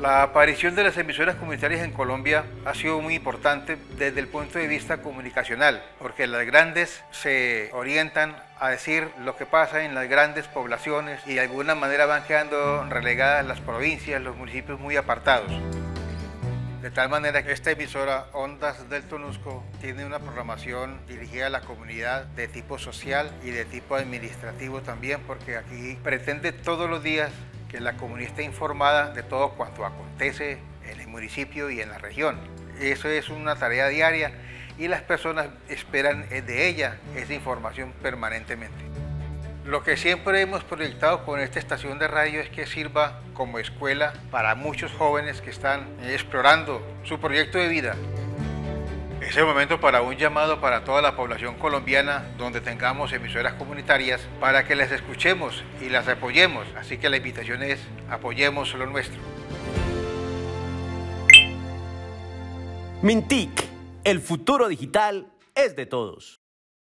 La aparición de las emisoras comunitarias en Colombia ha sido muy importante desde el punto de vista comunicacional, porque las grandes se orientan a decir lo que pasa en las grandes poblaciones y de alguna manera van quedando relegadas las provincias, los municipios muy apartados. De tal manera que esta emisora Ondas del Tonusco tiene una programación dirigida a la comunidad de tipo social y de tipo administrativo también, porque aquí pretende todos los días que la comunidad esté informada de todo cuanto acontece en el municipio y en la región. Eso es una tarea diaria y las personas esperan de ella esa información permanentemente. Lo que siempre hemos proyectado con esta estación de radio es que sirva como escuela para muchos jóvenes que están explorando su proyecto de vida. Es el momento para un llamado para toda la población colombiana donde tengamos emisoras comunitarias para que las escuchemos y las apoyemos. Así que la invitación es apoyemos lo nuestro. Mintic, el futuro digital es de todos.